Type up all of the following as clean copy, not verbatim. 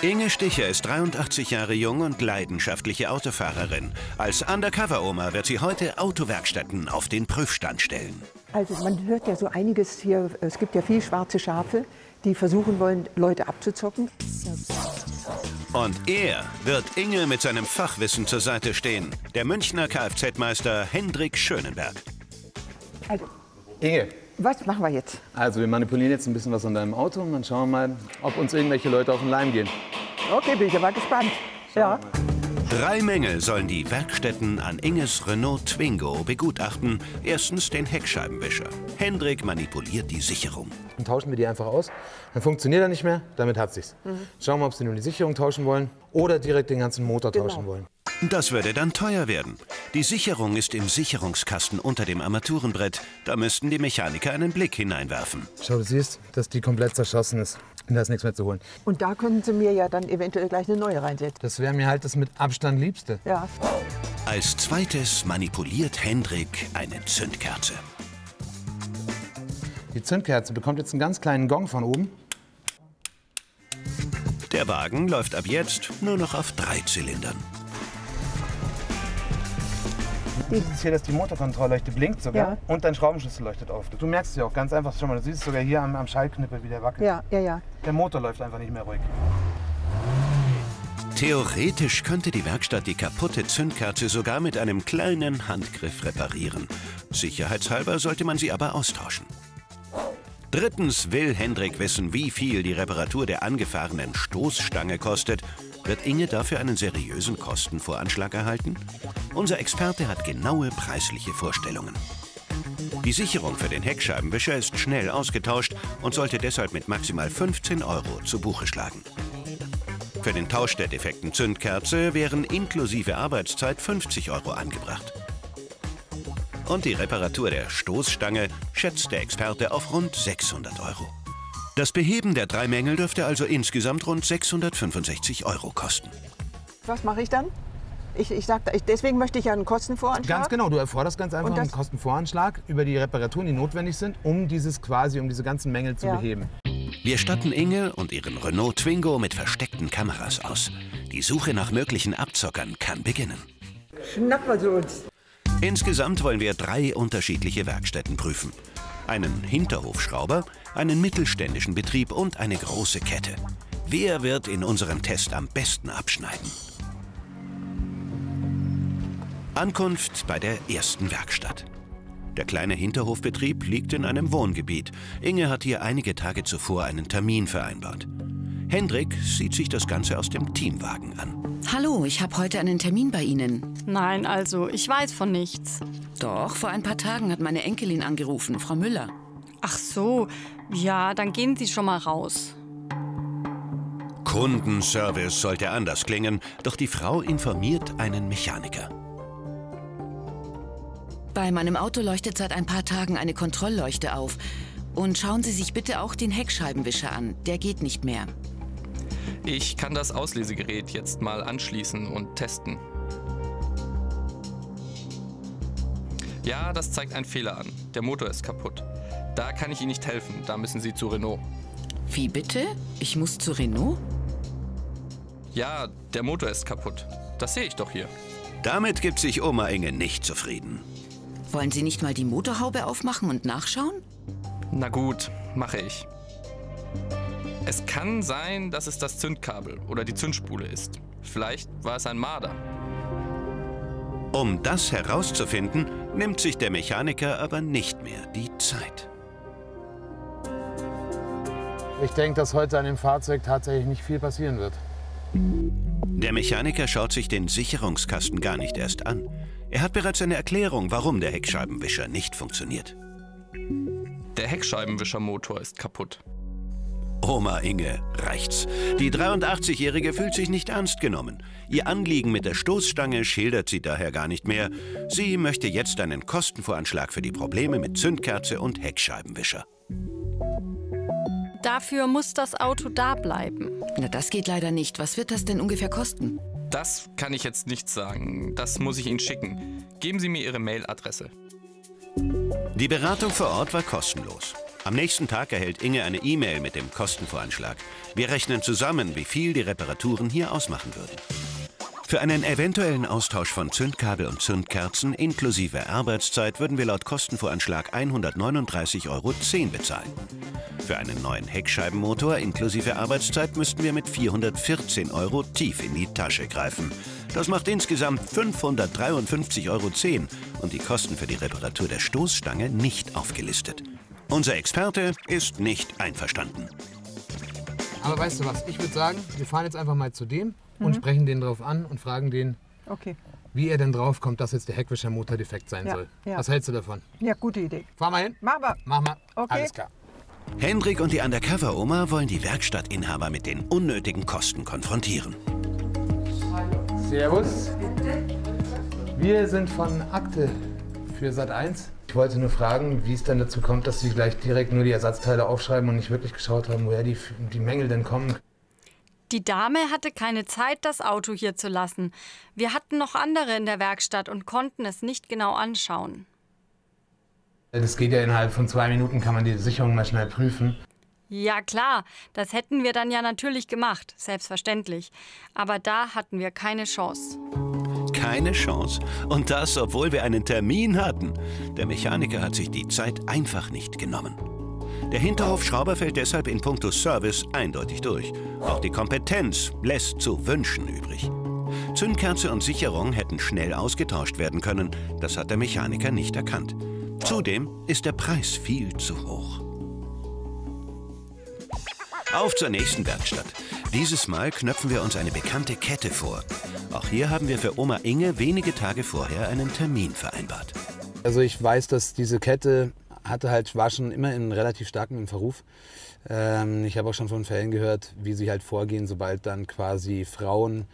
Inge Sticher ist 83 Jahre jung und leidenschaftliche Autofahrerin. Als Undercover-Oma wird sie heute Autowerkstätten auf den Prüfstand stellen. Also man hört ja so einiges hier, es gibt ja viel schwarze Schafe, die versuchen wollen, Leute abzuzocken. Und er wird Inge mit seinem Fachwissen zur Seite stehen, der Münchner Kfz-Meister Hendrik Schönenberg. Also, Inge, was machen wir jetzt? Also wir manipulieren jetzt ein bisschen was an deinem Auto und dann schauen wir mal, ob uns irgendwelche Leute auf den Leim gehen. Okay, bin ich aber gespannt. Ja. Drei Mängel sollen die Werkstätten an Inges Renault Twingo begutachten. Erstens den Heckscheibenwischer. Hendrik manipuliert die Sicherung. Dann tauschen wir die einfach aus. Dann funktioniert er nicht mehr, damit hat sich's. Schauen wir mal, ob sie nur die Sicherung tauschen wollen oder direkt den ganzen Motor tauschen wollen. Das würde dann teuer werden. Die Sicherung ist im Sicherungskasten unter dem Armaturenbrett. Da müssten die Mechaniker einen Blick hineinwerfen. Schau, du siehst, dass die komplett zerschossen ist. Und da ist nichts mehr zu holen. Und da können sie mir ja dann eventuell gleich eine neue reinsetzen. Das wäre mir halt das mit Abstand Liebste. Ja. Als zweites manipuliert Hendrik eine Zündkerze. Die Zündkerze bekommt jetzt einen ganz kleinen Gong von oben. Der Wagen läuft ab jetzt nur noch auf 3 Zylindern. Du siehst hier, dass die Motorkontrollleuchte blinkt sogar und dein Schraubenschlüssel leuchtet auf. Du merkst es ja auch ganz einfach schon mal. Du siehst sogar hier am Schaltknippel, wie der wackelt. Ja, ja, ja. Der Motor läuft einfach nicht mehr ruhig. Theoretisch könnte die Werkstatt die kaputte Zündkerze sogar mit einem kleinen Handgriff reparieren. Sicherheitshalber sollte man sie aber austauschen. Drittens will Hendrik wissen, wie viel die Reparatur der angefahrenen Stoßstange kostet. Wird Inge dafür einen seriösen Kostenvoranschlag erhalten? Unser Experte hat genaue preisliche Vorstellungen. Die Sicherung für den Heckscheibenwischer ist schnell ausgetauscht und sollte deshalb mit maximal 15 € zu Buche schlagen. Für den Tausch der defekten Zündkerze wären inklusive Arbeitszeit 50 € angebracht. Und die Reparatur der Stoßstange schätzt der Experte auf rund 600 €. Das Beheben der 3 Mängel dürfte also insgesamt rund 665 € kosten. Was mache ich dann? Deswegen möchte ich ja einen Kostenvoranschlag. Ganz genau, du erforderst ganz einfach einen Kostenvoranschlag über die Reparaturen, die notwendig sind, um diese ganzen Mängel zu beheben. Wir statten Inge und ihren Renault Twingo mit versteckten Kameras aus. Die Suche nach möglichen Abzockern kann beginnen. Schnappen wir sie uns. Insgesamt wollen wir 3 unterschiedliche Werkstätten prüfen. Einen Hinterhofschrauber, einen mittelständischen Betrieb und eine große Kette. Wer wird in unserem Test am besten abschneiden? Ankunft bei der ersten Werkstatt. Der kleine Hinterhofbetrieb liegt in einem Wohngebiet. Inge hat hier einige Tage zuvor einen Termin vereinbart. Hendrik sieht sich das Ganze aus dem Teamwagen an. Hallo, ich habe heute einen Termin bei Ihnen. Nein, also, ich weiß von nichts. Doch, vor ein paar Tagen hat meine Enkelin angerufen, Frau Müller. Ach so, ja, dann gehen Sie schon mal raus. Kundenservice sollte anders klingen, doch die Frau informiert einen Mechaniker. Bei meinem Auto leuchtet seit ein paar Tagen eine Kontrollleuchte auf. Und schauen Sie sich bitte auch den Heckscheibenwischer an, der geht nicht mehr. Ich kann das Auslesegerät jetzt mal anschließen und testen. Ja, das zeigt einen Fehler an. Der Motor ist kaputt. Da kann ich Ihnen nicht helfen, da müssen Sie zu Renault. Wie bitte? Ich muss zu Renault? Ja, der Motor ist kaputt. Das sehe ich doch hier. Damit gibt sich Oma Inge nicht zufrieden. Wollen Sie nicht mal die Motorhaube aufmachen und nachschauen? Na gut, mache ich. Es kann sein, dass es das Zündkabel oder die Zündspule ist. Vielleicht war es ein Marder. Um das herauszufinden, nimmt sich der Mechaniker aber nicht mehr die Zeit. Ich denke, dass heute an dem Fahrzeug tatsächlich nicht viel passieren wird. Der Mechaniker schaut sich den Sicherungskasten gar nicht erst an. Er hat bereits eine Erklärung, warum der Heckscheibenwischer nicht funktioniert. Der Heckscheibenwischermotor ist kaputt. Oma Inge reicht's. Die 83-Jährige fühlt sich nicht ernst genommen. Ihr Anliegen mit der Stoßstange schildert sie daher gar nicht mehr. Sie möchte jetzt einen Kostenvoranschlag für die Probleme mit Zündkerze und Heckscheibenwischer. Dafür muss das Auto da bleiben. Na, das geht leider nicht. Was wird das denn ungefähr kosten? Das kann ich jetzt nicht sagen. Das muss ich Ihnen schicken. Geben Sie mir Ihre Mailadresse. Die Beratung vor Ort war kostenlos. Am nächsten Tag erhält Inge eine E-Mail mit dem Kostenvoranschlag. Wir rechnen zusammen, wie viel die Reparaturen hier ausmachen würden. Für einen eventuellen Austausch von Zündkabel und Zündkerzen inklusive Arbeitszeit würden wir laut Kostenvoranschlag 139,10 € bezahlen. Für einen neuen Heckscheibenmotor inklusive Arbeitszeit müssten wir mit 414 € tief in die Tasche greifen. Das macht insgesamt 553,10 € und die Kosten für die Reparatur der Stoßstange nicht aufgelistet. Unser Experte ist nicht einverstanden. Aber weißt du was, ich würde sagen, wir fahren jetzt einfach mal zu dem und sprechen den drauf an und fragen den, wie er denn drauf kommt, dass jetzt der Heckwischermotor defekt sein soll. Ja. Was hältst du davon? Ja, gute Idee. Fahr mal hin. Machen wir. Machen wir. Okay. Alles klar. Hendrik und die Undercover-Oma wollen die Werkstattinhaber mit den unnötigen Kosten konfrontieren. Servus. Wir sind von Akte für Sat.1. Ich wollte nur fragen, wie es dann dazu kommt, dass Sie gleich direkt nur die Ersatzteile aufschreiben und nicht wirklich geschaut haben, woher die Mängel denn kommen. Die Dame hatte keine Zeit, das Auto hier zu lassen. Wir hatten noch andere in der Werkstatt und konnten es nicht genau anschauen. Das geht ja innerhalb von 2 Minuten, kann man die Sicherung mal schnell prüfen. Ja klar, das hätten wir dann ja natürlich gemacht, selbstverständlich. Aber da hatten wir keine Chance. Keine Chance. Und das, obwohl wir einen Termin hatten. Der Mechaniker hat sich die Zeit einfach nicht genommen. Der Hinterhofschrauber fällt deshalb in puncto Service eindeutig durch. Auch die Kompetenz lässt zu wünschen übrig. Zündkerze und Sicherung hätten schnell ausgetauscht werden können. Das hat der Mechaniker nicht erkannt. Zudem ist der Preis viel zu hoch. Auf zur nächsten Werkstatt. Dieses Mal knöpfen wir uns eine bekannte Kette vor. Auch hier haben wir für Oma Inge wenige Tage vorher einen Termin vereinbart. Also ich weiß, dass diese Kette war schon immer in relativ starkem Verruf. Ich habe auch schon von Fällen gehört, wie sie halt vorgehen, sobald dann quasi Frauen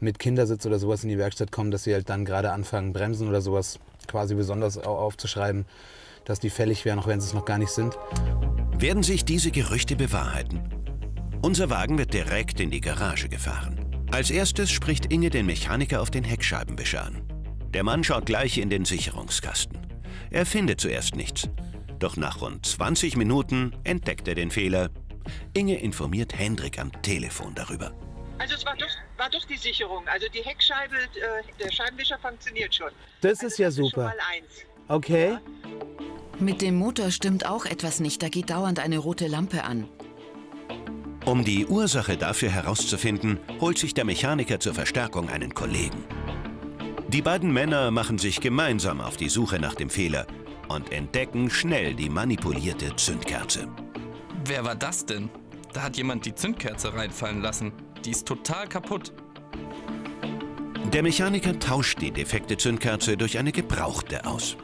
mit Kindersitz oder sowas in die Werkstatt kommen, dass sie halt dann gerade anfangen, Bremsen oder sowas quasi besonders aufzuschreiben, dass die fällig wären, auch wenn sie es noch gar nicht sind. Werden sich diese Gerüchte bewahrheiten? Unser Wagen wird direkt in die Garage gefahren. Als erstes spricht Inge den Mechaniker auf den Heckscheibenwischer an. Der Mann schaut gleich in den Sicherungskasten. Er findet zuerst nichts. Doch nach rund 20 Minuten entdeckt er den Fehler. Inge informiert Hendrik am Telefon darüber. Also es war doch die Sicherung. Also die Heckscheibe, der Scheibenwischer funktioniert schon. Das ist ja super. Okay. Mit dem Motor stimmt auch etwas nicht. Da geht dauernd eine rote Lampe an. Um die Ursache dafür herauszufinden, holt sich der Mechaniker zur Verstärkung einen Kollegen. Die beiden Männer machen sich gemeinsam auf die Suche nach dem Fehler und entdecken schnell die manipulierte Zündkerze. Wer war das denn? Da hat jemand die Zündkerze reinfallen lassen. Die ist total kaputt. Der Mechaniker tauscht die defekte Zündkerze durch eine gebrauchte aus.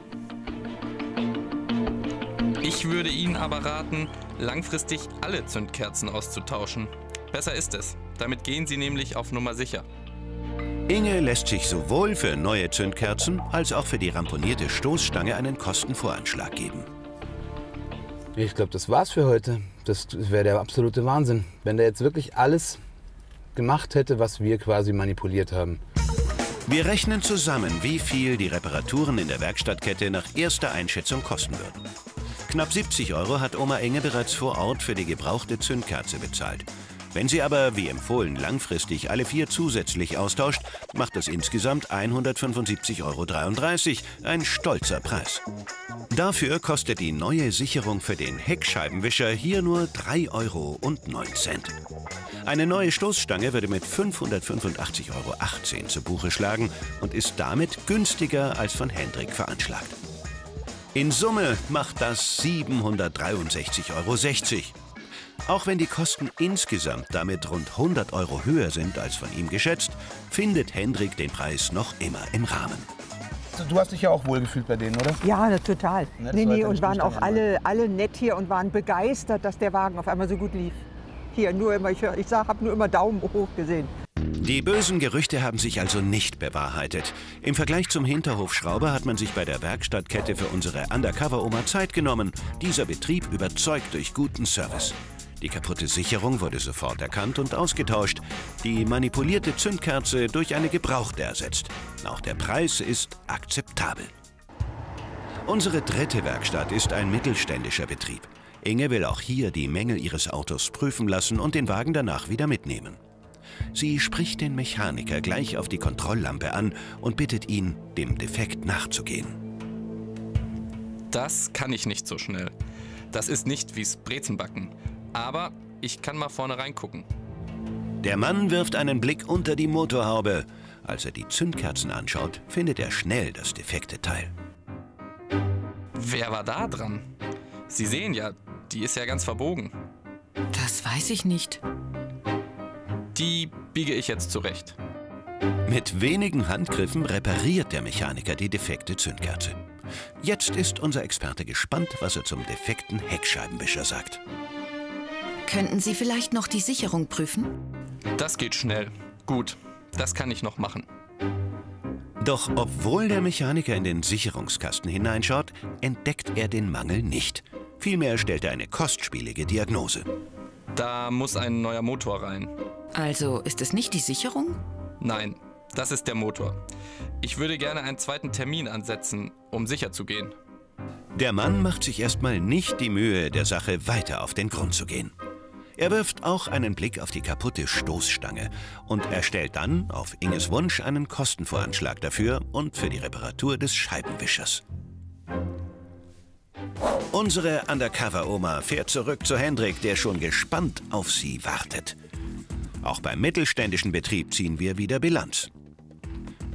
Ich würde Ihnen aber raten, langfristig alle Zündkerzen auszutauschen. Besser ist es. Damit gehen Sie nämlich auf Nummer sicher. Inge lässt sich sowohl für neue Zündkerzen als auch für die ramponierte Stoßstange einen Kostenvoranschlag geben. Ich glaube, das war's für heute. Das wäre der absolute Wahnsinn, wenn der jetzt wirklich alles gemacht hätte, was wir quasi manipuliert haben. Wir rechnen zusammen, wie viel die Reparaturen in der Werkstattkette nach erster Einschätzung kosten würden. Knapp 70 € hat Oma Inge bereits vor Ort für die gebrauchte Zündkerze bezahlt. Wenn sie aber, wie empfohlen, langfristig alle 4 zusätzlich austauscht, macht das insgesamt 175,33 €, ein stolzer Preis. Dafür kostet die neue Sicherung für den Heckscheibenwischer hier nur 3,09 €. Eine neue Stoßstange würde mit 585,18 € zu Buche schlagen und ist damit günstiger als von Hendrik veranschlagt. In Summe macht das 763,60 €. Auch wenn die Kosten insgesamt damit rund 100 € höher sind als von ihm geschätzt, findet Hendrik den Preis noch immer im Rahmen. Du hast dich ja auch wohlgefühlt bei denen, oder? Ja, total. Nee, und waren auch alle nett hier und waren begeistert, dass der Wagen auf einmal so gut lief. Hier, nur immer, ich habe nur immer Daumen hoch gesehen. Die bösen Gerüchte haben sich also nicht bewahrheitet. Im Vergleich zum Hinterhofschrauber hat man sich bei der Werkstattkette für unsere Undercover-Oma Zeit genommen. Dieser Betrieb überzeugt durch guten Service. Die kaputte Sicherung wurde sofort erkannt und ausgetauscht. Die manipulierte Zündkerze durch eine gebrauchte ersetzt. Auch der Preis ist akzeptabel. Unsere dritte Werkstatt ist ein mittelständischer Betrieb. Inge will auch hier die Mängel ihres Autos prüfen lassen und den Wagen danach wieder mitnehmen. Sie spricht den Mechaniker gleich auf die Kontrolllampe an und bittet ihn, dem Defekt nachzugehen. Das kann ich nicht so schnell. Das ist nicht wie's Brezenbacken. Aber ich kann mal vorne reingucken. Der Mann wirft einen Blick unter die Motorhaube. Als er die Zündkerzen anschaut, findet er schnell das defekte Teil. Wer war da dran? Sie sehen ja, die ist ja ganz verbogen. Das weiß ich nicht. Die biege ich jetzt zurecht. Mit wenigen Handgriffen repariert der Mechaniker die defekte Zündkerze. Jetzt ist unser Experte gespannt, was er zum defekten Heckscheibenwischer sagt. Könnten Sie vielleicht noch die Sicherung prüfen? Das geht schnell. Gut, das kann ich noch machen. Doch obwohl der Mechaniker in den Sicherungskasten hineinschaut, entdeckt er den Mangel nicht. Vielmehr stellt er eine kostspielige Diagnose. Da muss ein neuer Motor rein. Also ist es nicht die Sicherung? Nein, das ist der Motor. Ich würde gerne einen zweiten Termin ansetzen, um sicher zu gehen. Der Mann macht sich erstmal nicht die Mühe, der Sache weiter auf den Grund zu gehen. Er wirft auch einen Blick auf die kaputte Stoßstange und erstellt dann, auf Inges Wunsch, einen Kostenvoranschlag dafür und für die Reparatur des Scheibenwischers. Unsere Undercover-Oma fährt zurück zu Hendrik, der schon gespannt auf sie wartet. Auch beim mittelständischen Betrieb ziehen wir wieder Bilanz.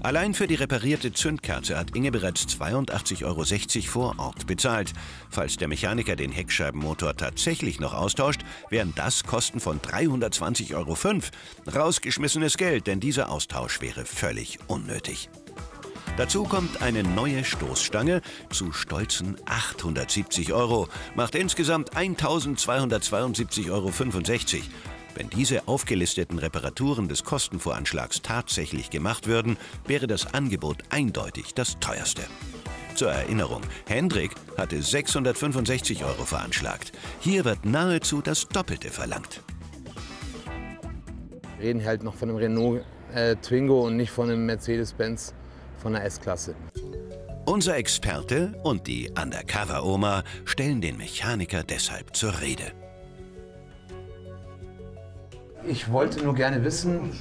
Allein für die reparierte Zündkerze hat Inge bereits 82,60 € vor Ort bezahlt. Falls der Mechaniker den Heckscheibenmotor tatsächlich noch austauscht, wären das Kosten von 320,05 €. Rausgeschmissenes Geld, denn dieser Austausch wäre völlig unnötig. Dazu kommt eine neue Stoßstange zu stolzen 870 €, macht insgesamt 1272,65 €. Wenn diese aufgelisteten Reparaturen des Kostenvoranschlags tatsächlich gemacht würden, wäre das Angebot eindeutig das teuerste. Zur Erinnerung, Hendrik hatte 665 € veranschlagt. Hier wird nahezu das Doppelte verlangt. Wir reden halt noch von einem Renault Twingo und nicht von einem Mercedes-Benz von der S-Klasse. Unser Experte und die Undercover-Oma stellen den Mechaniker deshalb zur Rede. Ich wollte nur gerne wissen,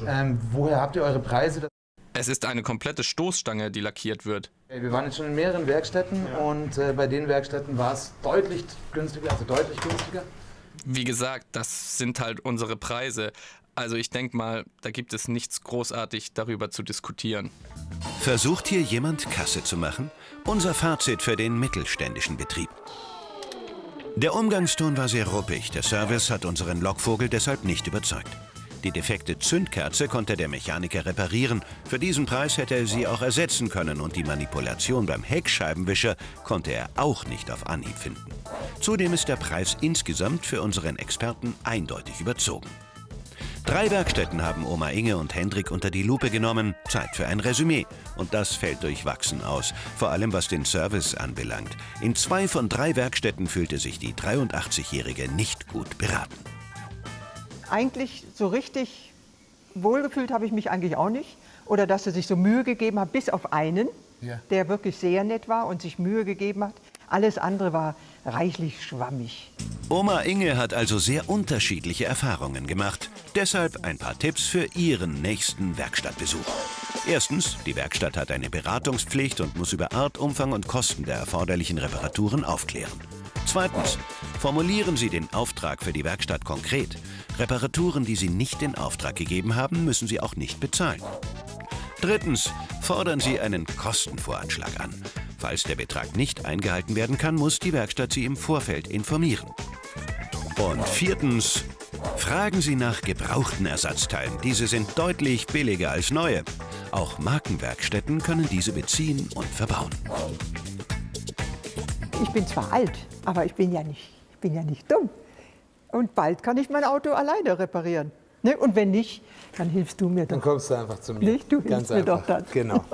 woher habt ihr eure Preise? Es ist eine komplette Stoßstange, die lackiert wird. Wir waren jetzt schon in mehreren Werkstätten und bei den Werkstätten war es deutlich günstiger, Wie gesagt, das sind halt unsere Preise. Also ich denke mal, da gibt es nichts großartig darüber zu diskutieren. Versucht hier jemand Kasse zu machen? Unser Fazit für den mittelständischen Betrieb. Der Umgangston war sehr ruppig, der Service hat unseren Lockvogel deshalb nicht überzeugt. Die defekte Zündkerze konnte der Mechaniker reparieren, für diesen Preis hätte er sie auch ersetzen können und die Manipulation beim Heckscheibenwischer konnte er auch nicht auf Anhieb finden. Zudem ist der Preis insgesamt für unseren Experten eindeutig überzogen. 3 Werkstätten haben Oma Inge und Hendrik unter die Lupe genommen. Zeit für ein Resümee. Und das fällt durchwachsen aus, vor allem was den Service anbelangt. In 2 von 3 Werkstätten fühlte sich die 83-Jährige nicht gut beraten. Eigentlich so richtig wohlgefühlt habe ich mich eigentlich auch nicht. Oder dass sie sich so Mühe gegeben hat, bis auf einen, der wirklich sehr nett war und sich Mühe gegeben hat. Alles andere war reichlich schwammig. Oma Inge hat also sehr unterschiedliche Erfahrungen gemacht. Deshalb ein paar Tipps für Ihren nächsten Werkstattbesuch. Erstens, die Werkstatt hat eine Beratungspflicht und muss über Art, Umfang und Kosten der erforderlichen Reparaturen aufklären. Zweitens, formulieren Sie den Auftrag für die Werkstatt konkret. Reparaturen, die Sie nicht in Auftrag gegeben haben, müssen Sie auch nicht bezahlen. Drittens, fordern Sie einen Kostenvoranschlag an. Falls der Betrag nicht eingehalten werden kann, muss die Werkstatt Sie im Vorfeld informieren. Und viertens, fragen Sie nach gebrauchten Ersatzteilen. Diese sind deutlich billiger als neue. Auch Markenwerkstätten können diese beziehen und verbauen. Ich bin zwar alt, aber ich bin ja nicht dumm. Und bald kann ich mein Auto alleine reparieren. Ne? Und wenn nicht, dann hilfst du mir doch. Dann kommst du einfach zu mir. Nicht? Du hilfst mir doch dann. Genau.